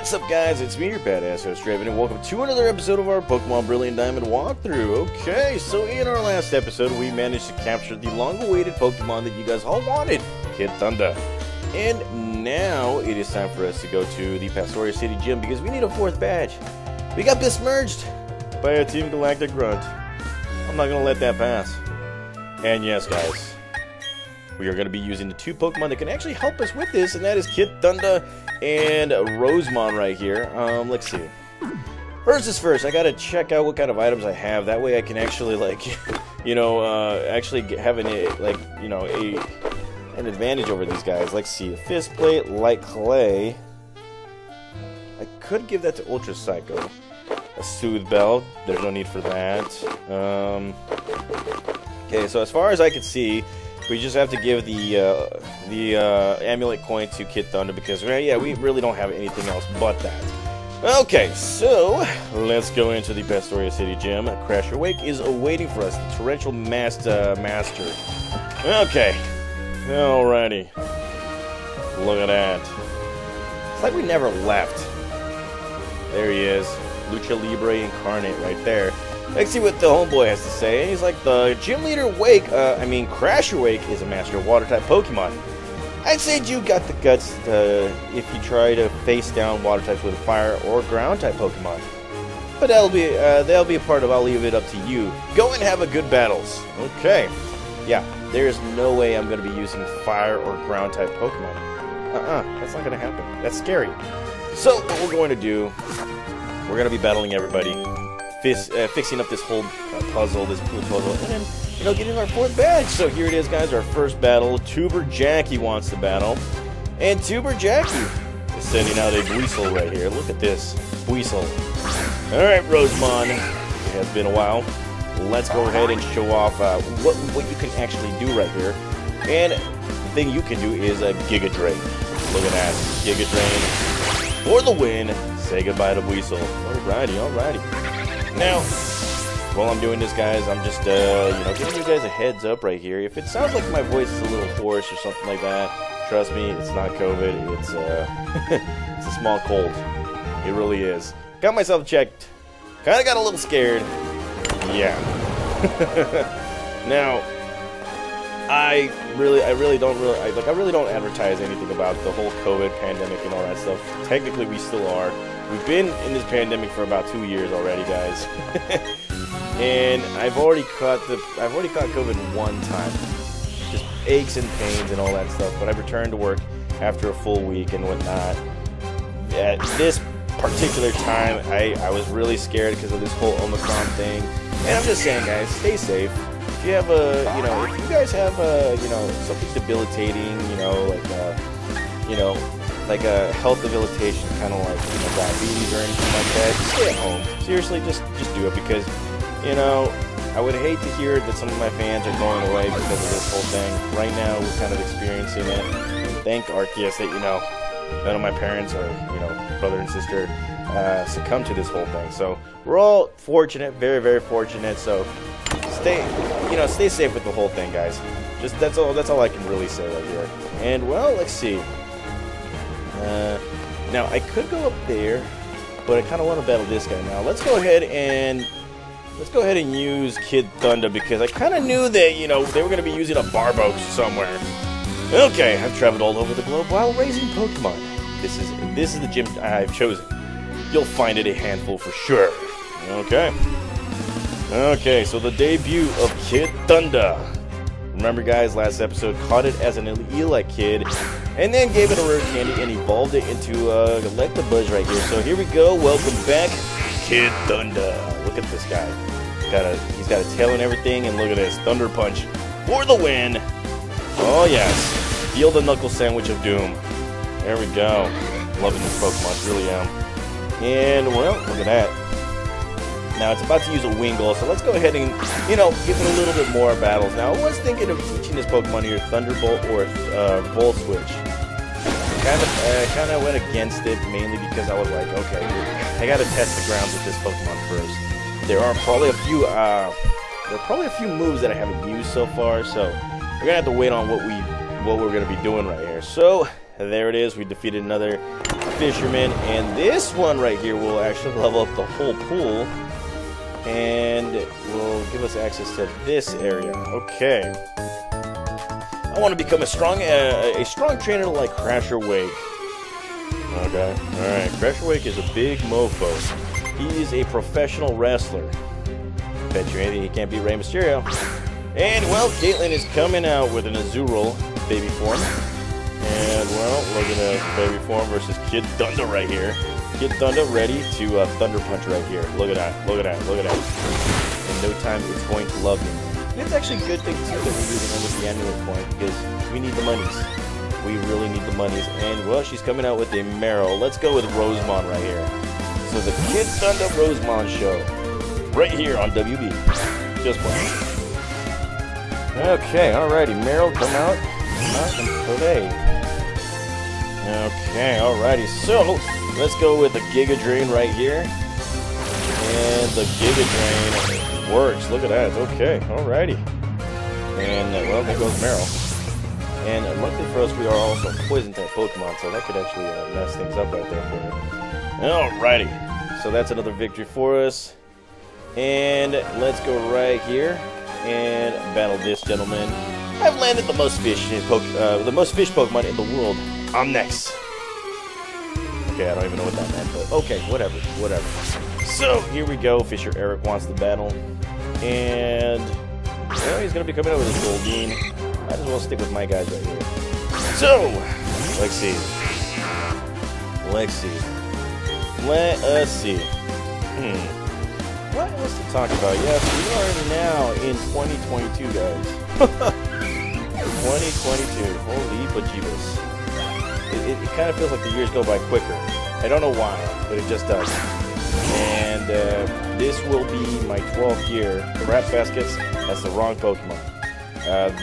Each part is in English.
What's up, guys? It's me, your badass host, Draven, and welcome to another episode of our Pokemon Brilliant Diamond walkthrough. Okay, so in our last episode, we managed to capture the long-awaited Pokemon that you guys all wanted, Kid Thunda. And now it is time for us to go to the Pastoria City Gym because we need a fourth badge. We got besmirched by a Team Galactic grunt. I'm not gonna let that pass. And yes, guys, we are gonna be using the two Pokemon that can actually help us with this, and that is Kid Thunda and Rosemon right here. Let's see. First is first, I gotta check out what kind of items I have. That way I can actually, like, you know, actually have an advantage over these guys. Let's see. A fist plate, light clay. I could give that to Ultra Psycho. A soothe belt. There's no need for that. Okay, so as far as I can see, we just have to give the amulet coin to Kid Thunda because, yeah, we really don't have anything else but that. Okay, so let's go into the Pastoria City Gym. Crasher Wake is awaiting for us, the torrential master. Okay, alrighty. Look at that. It's like we never left. There he is, Lucha Libre incarnate right there. Let's see what the homeboy has to say. He's like, the gym leader Wake, Crasher Wake is a master of water type Pokemon. I'd say you got the guts if you try to face down water types with fire or ground type Pokemon. But that'll be a part of, I'll leave it up to you. Go and have a good battles. Okay. Yeah, there's no way I'm going to be using fire or ground type Pokemon. That's not going to happen. That's scary. So what we're going to do, we're going to be battling everybody. Fixing up this whole puzzle, this blue puzzle, and then, you know, getting our fourth badge. So here it is, guys, our first battle. Tuber Jackie wants to battle, and Tuber Jackie is sending out a Buizel right here. Look at this, Buizel. All right, Rosemon, it has been a while. Let's go ahead and show off what you can actually do right here. And the thing you can do is a Giga Drain. Look at that, Giga Drain for the win. Say goodbye to Buizel. Alrighty, alrighty. Now, while I'm doing this, guys, I'm just, giving you guys a heads up right here. If it sounds like my voice is a little hoarse or something like that, trust me, it's not COVID. It's, it's a small cold. It really is. Got myself checked. Kind of got a little scared. Yeah. Now, I really don't advertise anything about the whole COVID pandemic and all that stuff. Technically, we still are. We've been in this pandemic for about 2 years already, guys, and I've already caught COVID one time, just aches and pains and all that stuff. But I returned to work after a full week and whatnot. At this particular time, I was really scared because of this whole Omicron thing. And I'm just saying, guys, stay safe. If you have something debilitating, like a health debilitation, kind of like diabetes or anything like that, just stay at home. Seriously, just do it because, you know, I would hate to hear that some of my fans are going away because of this whole thing. Right now, we're kind of experiencing it. And thank Arceus that, you know, none of my parents or, you know, brother and sister succumbed to this whole thing. So we're all fortunate, very, very fortunate. So stay safe with the whole thing, guys. Just that's all I can really say right here. And well, let's see. Now, I could go up there, but I kind of want to battle this guy now. Let's go ahead and use Kid Thunda because I kind of knew that, you know, they were going to be using a Barboke somewhere. Okay, I've traveled all over the globe while raising Pokemon. This is the gym I've chosen. You'll find it a handful for sure. Okay. Okay, so the debut of Kid Thunda. Remember, guys, last episode caught it as an Elekid, and then gave it a rare candy and evolved it into Electabuzz right here. So here we go. Welcome back, Kid Thunda. Look at this guy. He's got a tail and everything, and look at this, Thunder Punch for the win. Oh yes, deal the knuckle sandwich of doom. There we go. Loving this Pokemon, really am. And well, look at that. Now it's about to use a Wingull, so let's go ahead and, you know, give it a little bit more battles. Now I was thinking of teaching this Pokemon here Thunderbolt or Volt Switch. Kind of went against it mainly because I was like, okay, I gotta test the grounds with this Pokemon first. There are probably a few moves that I haven't used so far, so we're gonna have to wait on what we're gonna be doing right here. So there it is, we defeated another Fisherman, and this one right here will actually level up the whole pool and will give us access to this area. Okay. I want to become a strong trainer like Crasher Wake. Okay. Alright, Crasher Wake is a big mofo. He is a professional wrestler. Bet you anything he can't beat Rey Mysterio. And, well, Caitlyn is coming out with an Azurill baby form. And, well, look at that baby form versus Kid Thunda right here. Kid Thunda ready to Thunder Punch right here. Look at that, look at that, look at that. In no time, it's going to love him. And it's actually a good thing, too, that we're using almost the amulet point because we need the monies. We really need the monies. And, well, she's coming out with a Meryl. Let's go with Rosemon right here. So the Kid Thunda Rosemon show right here on WB. Just one. Okay, alrighty, Meryl, come out. Today. Okay, alrighty, so let's go with the Giga Drain right here. And the Giga Drain works. Look at that. Okay, alrighty. And, well, there goes Meryl. And luckily for us, we are also poison type Pokemon, so that could actually mess things up right there for you. Alrighty, so that's another victory for us. And let's go right here and battle this gentleman. I've landed the most fish Pokemon in the world. I'm next. Okay, I don't even know what that meant, but okay, whatever, whatever. So here we go. Fisher Eric wants the battle, and well, he's gonna be coming out with his Goldeen. Might as well stick with my guys right here. So let's see. Let's see. Let us see. What else to talk about? Yes, we are now in 2022, guys. 2022. Holy bejeebus. It kind of feels like the years go by quicker. I don't know why, but it just does. And this will be my 12th year. The Rat Baskets, that's the wrong Pokemon.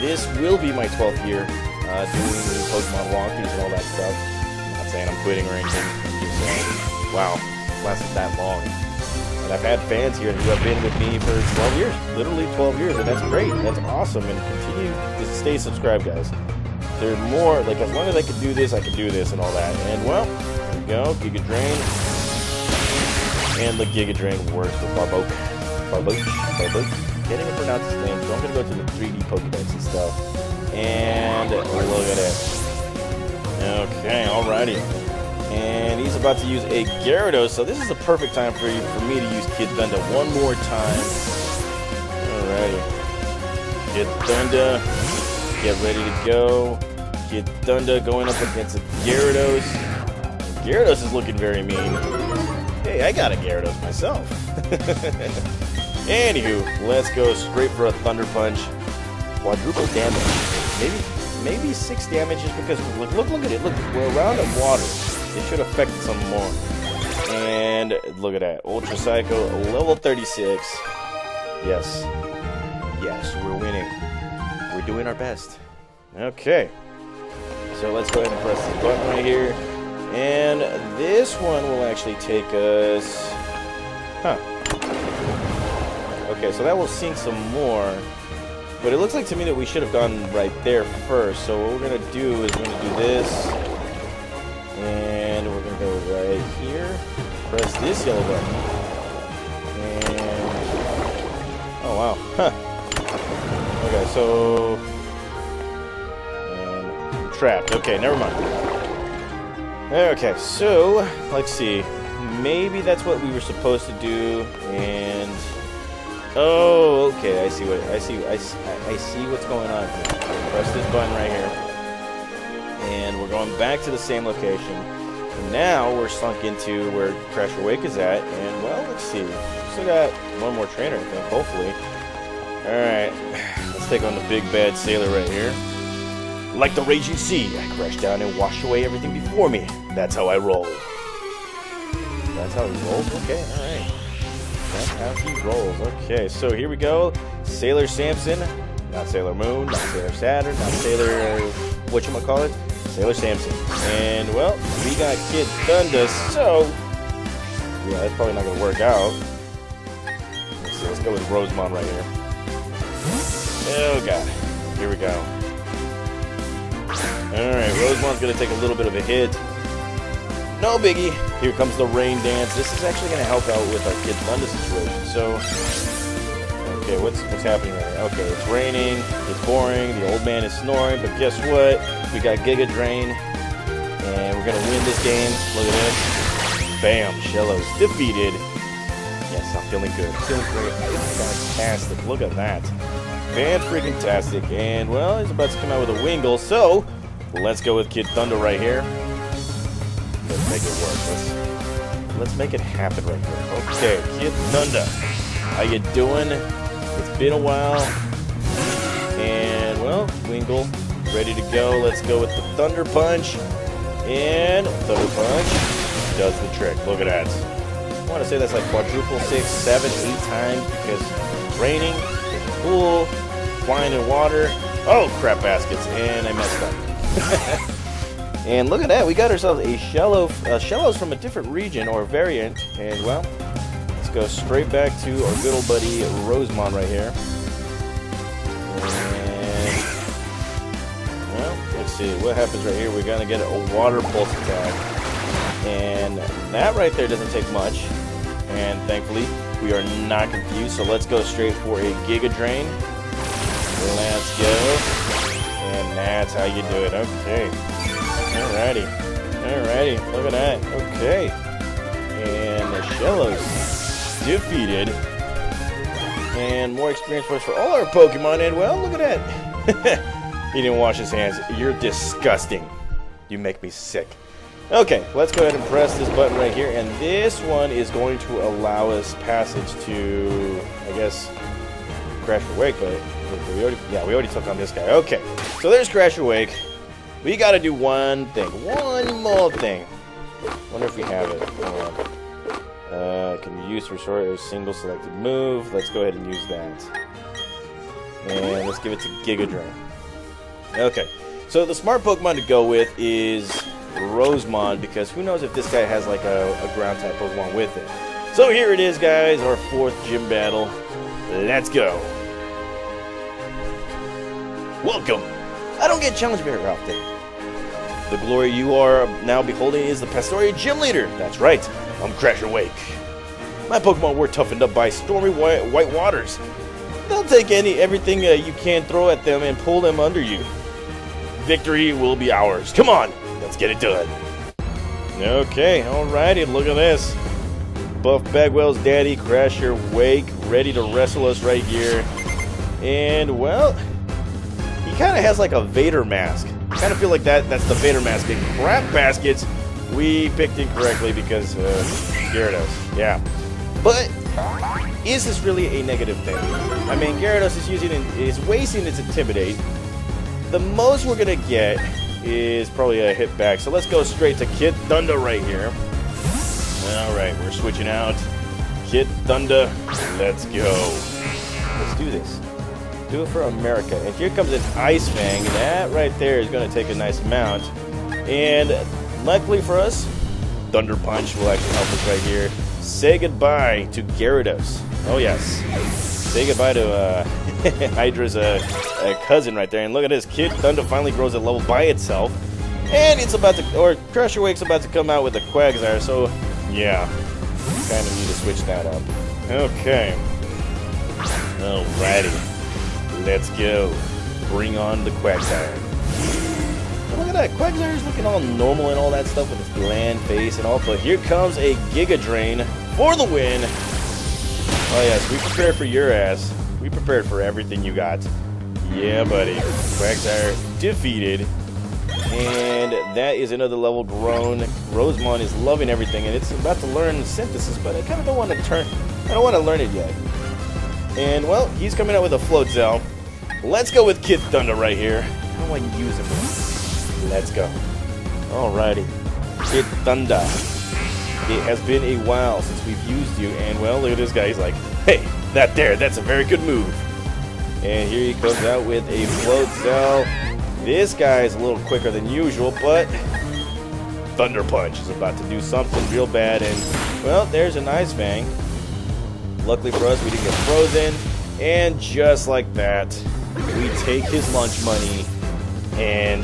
This will be my 12th year doing Pokemon walkthroughs and all that stuff. I'm not saying I'm quitting or anything. I'm just saying, wow, it lasted that long. And I've had fans here who have been with me for 12 years, literally 12 years, and that's great. That's awesome, and continue to stay subscribed, guys. There are more, like, as long as I can do this and all that. And, well, there we go, Giga Drain. And the Giga Drain works for Barboke. Barboke, Barboke. Can't even pronounce his name, so I'm going to go to the 3D Pokédex and stuff. And look at it. Okay, alrighty. And he's about to use a Gyarados, so this is the perfect time for me to use Kid Thunda one more time. Alrighty. Kid Thunda, get ready to go. Kid Thunda going up against a Gyarados. Gyarados is looking very mean. Hey, I got a Gyarados myself. Anywho, let's go straight for a Thunder Punch. Quadruple damage. Maybe 6 damage just because, look at it, look, we're around in water. It should affect some more. And look at that. Ultra Psycho, level 36. Yes. Yes, we're winning. We're doing our best. Okay. So let's go ahead and press this button right here. And this one will actually take us... Huh. Okay, so that will sink some more. But it looks like to me that we should have gone right there first. So what we're going to do is we're going to do this. And we're gonna go right here. Press this yellow button. And oh wow. Huh. Okay, so and trapped. Okay, never mind. Okay, so let's see. Maybe that's what we were supposed to do. And oh, okay. I see what I see what's going on here. Press this button right here. And we're going back to the same location. And now we're sunk into where Crasher Wake is at. And, well, let's see. Still got one more trainer, I think, hopefully. Alright. Let's take on the big bad sailor right here. Like the raging sea, I crash down and wash away everything before me. That's how I roll. That's how he rolls? Okay, alright. That's how he rolls. Okay, so here we go. Sailor Samson. Not Sailor Moon. Not Sailor Saturn. Not Sailor... whatchamacallit? Sailor Samson. And, well, we got Kid Thunda, so... Yeah, that's probably not going to work out. Let's see, let's go with Rosemont right here. Oh, God. Here we go. Alright, Rosemont's going to take a little bit of a hit. No biggie. Here comes the Rain Dance. This is actually going to help out with our Kid Thunda situation. So, okay, what's happening right now? Okay, it's raining. It's boring. The old man is snoring. But guess what? We got Giga Drain, and we're going to win this game. Look at this. Bam! Shellos defeated. Yes, I'm feeling good. Feeling great. Fantastic. Look at that. Fan-freaking-tastic. And, well, he's about to come out with a Wingull. So, let's go with Kid Thunda right here. Let's make it work. Let's make it happen right here. Okay, Kid Thunda, how you doing? It's been a while. And, well, Wingull, ready to go. Let's go with the Thunder Punch. And Thunder Punch does the trick. Look at that. I want to say that's like quadruple 6, 7, 8 times because raining, pool, flying in water. Oh, crap baskets. And I messed up. And look at that, we got ourselves a Shellos from a different region or variant. And well, let's go straight back to our good old buddy Rosemon right here. And well, let's see what happens right here. We're gonna get a water pulse attack. And that right there doesn't take much. And thankfully, we are not confused. So let's go straight for a Giga Drain. Let's go. And that's how you do it. Okay. Alrighty. Alrighty. Look at that. Okay. And the Shellos defeated. And more experience points for all our Pokemon. And well, look at that. He didn't wash his hands. You're disgusting. You make me sick. Okay, let's go ahead and press this button right here, and this one is going to allow us passage to, I guess, Crasher Wake, but we already took on this guy. Okay, so there's Crasher Wake. We gotta do one thing, one more thing. Wonder if we have it. Hold on. Can be used to restore a single selected move. Let's go ahead and use that. And let's give it to Giga Drain. Okay, so the smart Pokemon to go with is Rosemont, because who knows if this guy has like a ground type Pokemon with it. So here it is, guys, our 4th gym battle. Let's go. Welcome. I don't get challenged very often. The glory you are now beholding is the Pastoria Gym Leader. That's right, I'm Crasher Wake. My Pokemon were toughened up by stormy white waters. They'll take everything you can throw at them and pull them under you. Victory will be ours. Come on. Let's get it done. Okay, alrighty, look at this. Buff Bagwell's daddy, Crasher Wake, ready to wrestle us right here. And, well, he kind of has like a Vader mask. Kind of feel like that's the Vader mask. And crap baskets, we picked incorrectly because Gyarados, yeah. But is this really a negative thing? I mean, Gyarados is wasting its Intimidate. The most we're gonna get is probably a hit back, so let's go straight to Kid Thunda right here. Alright, we're switching out. Kid Thunda, let's go. Let's do this. Do it for America. And here comes an Ice Fang. That right there is going to take a nice amount. And luckily for us, Thunder Punch will actually help us right here. Say goodbye to Gyarados. Oh yes. Say goodbye to Hydra's cousin right there. And look at this, Kid Thunda finally grows a level by itself. And it's about to, or Crasher Wake's about to come out with a Quagsire, so yeah. Kind of need to switch that up. Okay. Alrighty. Let's go. Bring on the Quagsire. And look at that, Quagsire's looking all normal and all that stuff with its bland face and all, but here comes a Giga Drain for the win. Oh yes, we prepared for your ass. We prepared for everything you got. Yeah, buddy. Quagsire defeated. And that is another level grown. Rosemont is loving everything, and it's about to learn synthesis, but I kind of don't want to learn it yet. And well, he's coming out with a Floatzel. Let's go with Kid Thunda right here. How do I use him? Let's go. Alrighty. Kid Thunda. It has been a while since we've used you, and well, look at this guy, he's like, hey, that there, that's a very good move. And here he comes out with a Floatzel. This guy is a little quicker than usual, but Thunder Punch is about to do something real bad, and well, there's an Ice Fang. Luckily for us, we didn't get frozen, and just like that, we take his lunch money, and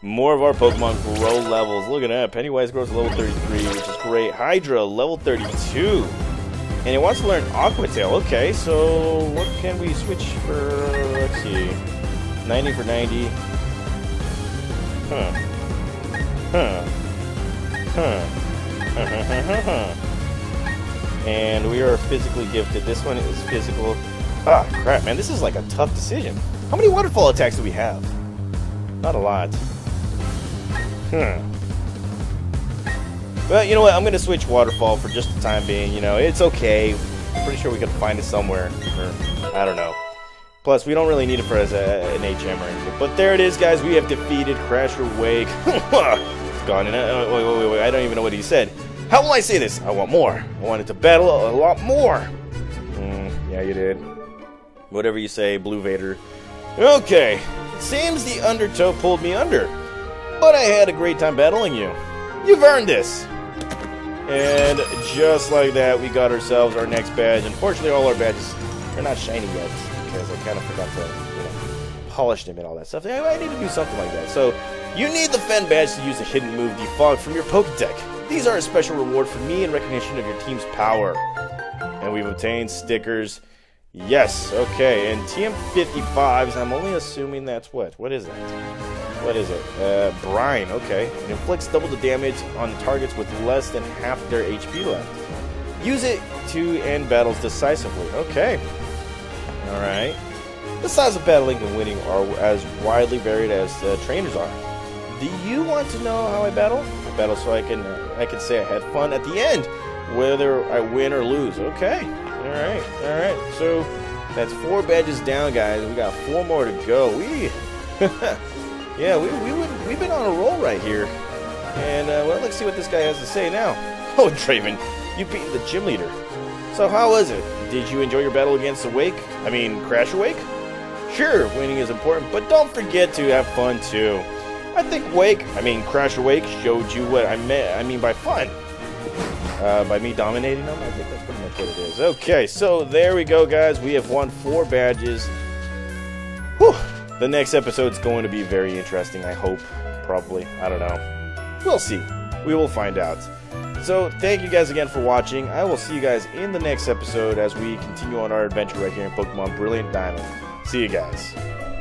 More of our Pokemon grow levels. Look at that. Pennywise grows level 33, which is great. Hydra, level 32. And it wants to learn Aqua Tail. Okay, so what can we switch for? Let's see. 90 for 90. Huh. Huh. Huh. And we are physically gifted. This one is physical. Ah, crap, man. This is like a tough decision. How many waterfall attacks do we have? Not a lot. Well, you know what? I'm going to switch waterfall for just the time being. You know, it's okay. I'm pretty sure we can find it somewhere. Or, I don't know. Plus, we don't really need it for as an HM or anything. But there it is, guys. We have defeated Crasher Wake. It's gone. And wait, I don't even know what he said. How will I say this? I want more. I wanted to battle a lot more. Yeah, you did. Whatever you say, Blue Vader. Okay. It seems the Undertow pulled me under. But I had a great time battling you. You've earned this. And just like that, we got ourselves our next badge. Unfortunately, all our badges are not shiny yet. Because I kind of forgot to, polish them and all that stuff. I need to do something like that. So, you need the Fen badge to use the hidden move Defog from your Pokédex. These are a special reward for me in recognition of your team's power. And we've obtained stickers. Yes, okay, and TM55s, I'm only assuming that's what? What is that? What is it? Brine, okay. It inflicts double the damage on targets with less than half their HP left. Use it to end battles decisively. Okay. Alright. The size of battling and winning are as widely varied as trainers are. Do you want to know how I battle? I battle so I can say I had fun at the end, whether I win or lose. Okay. Alright, alright, so that's 4 badges down, guys. We got 4 more to go. We've been on a roll right here. And, well, let's see what this guy has to say now. Oh, Draven, you beat the gym leader. So how was it? Did you enjoy your battle against Crasher Wake? Sure, winning is important, but don't forget to have fun, too. I think Crasher Wake showed you what I mean by fun. By me dominating them, I think that's pretty much what it is. Okay, so there we go, guys. We have won 4 badges. Whew! The next episode's going to be very interesting, I hope. Probably. I don't know. We'll see. We will find out. So, thank you guys again for watching. I will see you guys in the next episode as we continue on our adventure right here in Pokemon Brilliant Diamond. See you guys.